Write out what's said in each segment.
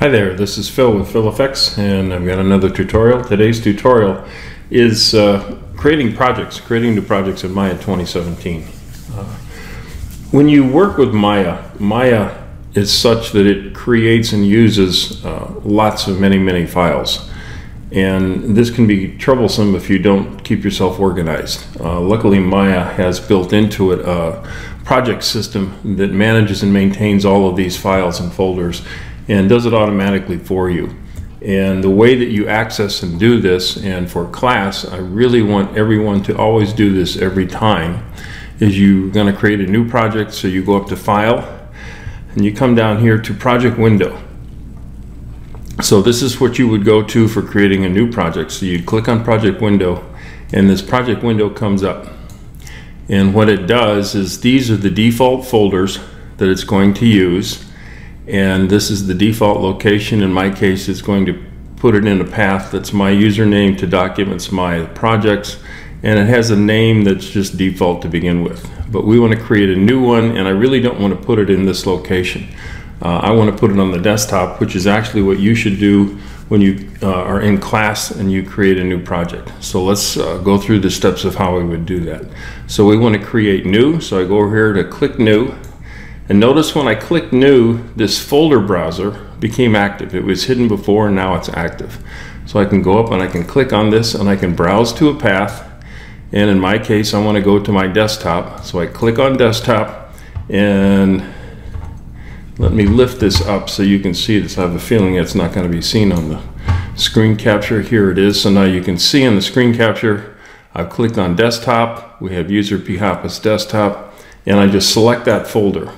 Hi there, this is Phil with PhilFX, and I've got another tutorial. Today's tutorial is creating new projects in Maya 2017. When you work with Maya is such that it creates and uses lots of many files. And this can be troublesome if you don't keep yourself organized. Luckily, Maya has built into it a project system that manages and maintains all of these files and folders, and does it automatically for you. And the way that you access and do this, and for class, I really want everyone to always do this every time, is you're going to create a new project. So you go up to File, and you come down here to Project Window. So this is what you would go to for creating a new project. So you'd click on Project Window, and this Project Window comes up. And what it does is these are the default folders that it's going to use. And this is the default location. In my case, it's going to put it in a path that's my username to documents, my projects, and it has a name that's just default to begin with. But we want to create a new one, and I really don't want to put it in this location. I want to put it on the desktop, which is actually what you should do when you are in class and you create a new project. So let's go through the steps of how we would do that. So we want to create new, so I go over here to click new. And notice when I click new, this folder browser became active. It was hidden before, and now it's active. So I can go up and I can click on this and I can browse to a path. And in my case, I want to go to my desktop. So I click on desktop, and let me lift this up so you can see this. I have a feeling it's not going to be seen on the screen capture. Here it is. So now you can see in the screen capture, I've clicked on desktop. We have user Phapus desktop, and I just select that folder.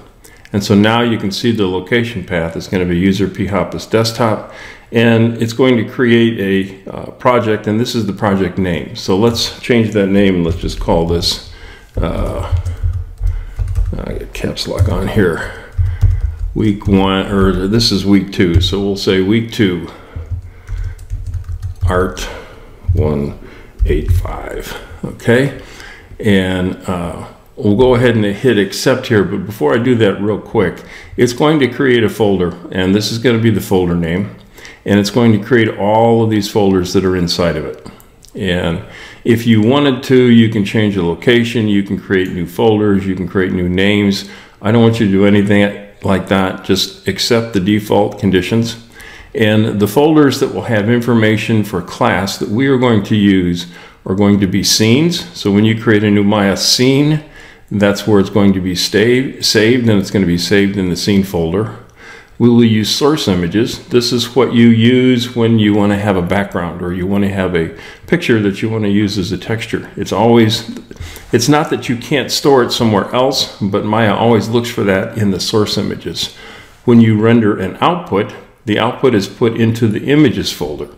And so now you can see the location path is going to be user Phapus desktop, and it's going to create a project, and this is the project name. So let's change that name, and let's just call this, I get caps lock on here, week one, or this is week two. So we'll say week two, art 185, okay? And we'll go ahead and hit accept here, but before I do that real quick, it's going to create a folder, and this is going to be the folder name, and it's going to create all of these folders that are inside of it. And if you wanted to, you can change the location, you can create new folders, you can create new names. I don't want you to do anything like that, just accept the default conditions. And the folders that will have information for class that we are going to use are going to be scenes. So when you create a new Maya scene, that's where it's going to be saved, and it's going to be saved in the scene folder. We will use source images. This is what you use when you want to have a background, or you want to have a picture that you want to use as a texture. It's not that you can't store it somewhere else, but Maya always looks for that in the source images. When you render an output, the output is put into the images folder.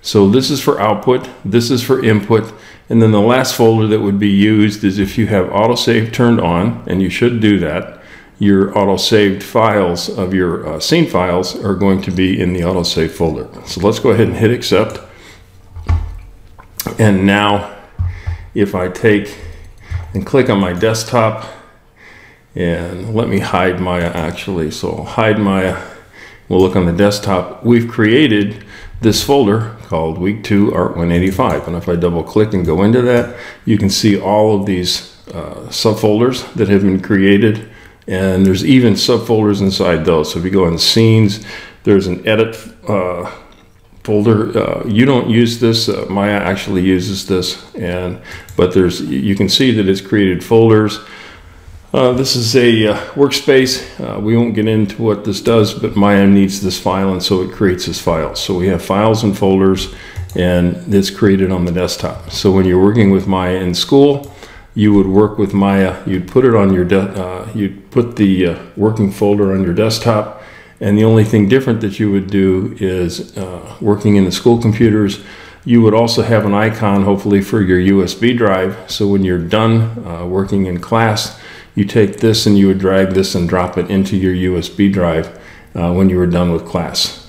So this is for output, this is for input, and then the last folder that would be used is if you have autosave turned on, and you should do that. Your autosaved files of your scene files are going to be in the autosave folder. So let's go ahead and hit accept. And now if I take and click on my desktop, and let me hide Maya actually, so I'll hide Maya, we'll look on the desktop, we've created this folder called week 2 art 185, and if I double click and go into that, you can see all of these subfolders that have been created, and there's even subfolders inside those. So if you go in scenes, there's an edit folder. You don't use this, Maya actually uses this, but there's, you can see that it's created folders. This is a workspace. We won't get into what this does, but Maya needs this file, and so it creates this file. So we have files and folders, and it's created on the desktop. So when you're working with Maya in school, you would work with Maya. You'd put it on your you'd put the working folder on your desktop, and the only thing different that you would do is working in the school computers. You would also have an icon, hopefully, for your USB drive. So when you're done working in class, you take this and you would drag this and drop it into your USB drive when you were done with class.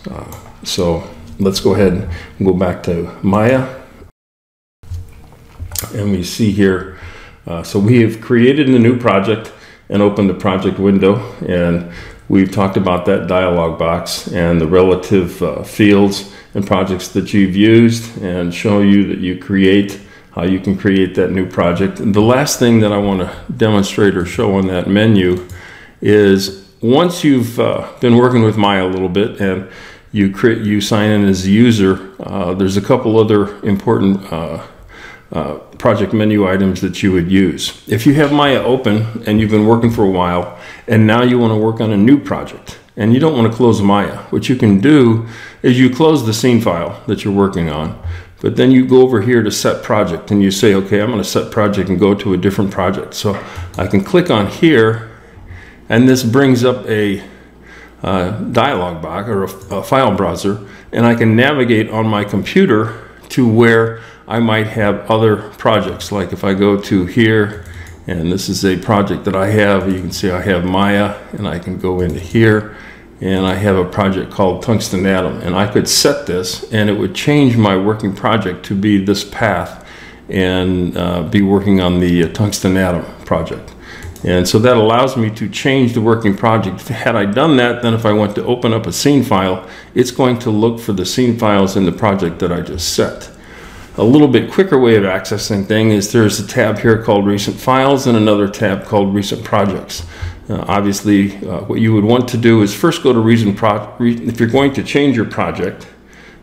So let's go ahead and go back to Maya. And we see here, so we have created a new project and opened the project window. And We've talked about that dialog box and the relative fields and projects that you've used, and show you that you create, how you can create that new project. And the last thing that I want to demonstrate or show on that menu is, once you've been working with Maya a little bit and you sign in as a user, there's a couple other important project menu items that you would use. If you have Maya open and you've been working for a while and now you want to work on a new project and you don't want to close Maya, what you can do is you close the scene file that you're working on, but then you go over here to set project and you say, okay, I'm going to set project and go to a different project. So I can click on here and this brings up a dialog box or a file browser, and I can navigate on my computer to where I might have other projects. Like if I go to here, and this is a project that I have, you can see I have Maya, and I can go into here and I have a project called Tungsten Atom, and I could set this and it would change my working project to be this path and be working on the Tungsten Atom project. And so that allows me to change the working project. Had I done that, then if I went to open up a scene file, it's going to look for the scene files in the project that I just set. A little bit quicker way of accessing things is there's a tab here called Recent Files and another tab called Recent Projects. Obviously, what you would want to do is first go to Recent Projects. If you're going to change your project,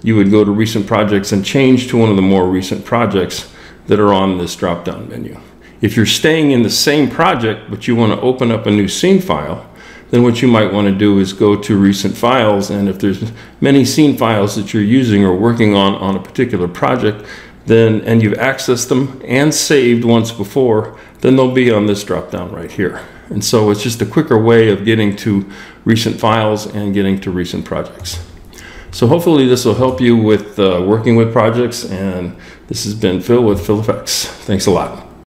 you would go to Recent Projects and change to one of the more recent projects that are on this drop-down menu. If you're staying in the same project, but you want to open up a new scene file, then what you might want to do is go to Recent Files, and if there's many scene files that you're using or working on a particular project, then, and you've accessed them and saved once before, then they'll be on this drop down right here. And so it's just a quicker way of getting to Recent Files and getting to Recent Projects. So hopefully this will help you with working with projects, and this has been Phil with PhilFX. Thanks a lot.